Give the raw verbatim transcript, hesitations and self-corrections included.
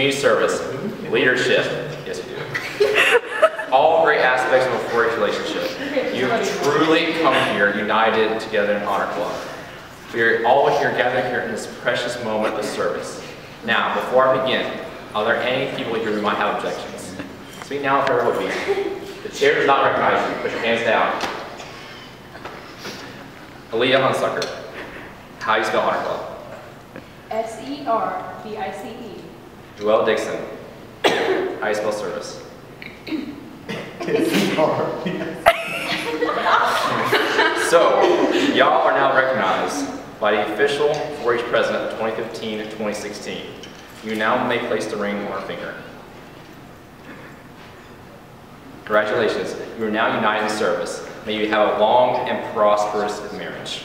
community service, leadership. Yes, you do. All great aspects of a four H relationship. You truly come here united together in Honor Club. We are all here gathered here in this precious moment of service. Now, before I begin, are there any people here who might have objections? Speak now if there will be. The chair does not recognize you. Put your hands down. Aaliyah Hansucker. How do you spell Honor Club? S E R V I C E. Jewel Dixon. How do you spell service? S E R V I C E. So, y'all are now recognized by the official four H president of twenty fifteen to twenty sixteen. You now may place the ring on her finger. Congratulations, you are now united in service. May you have a long and prosperous marriage.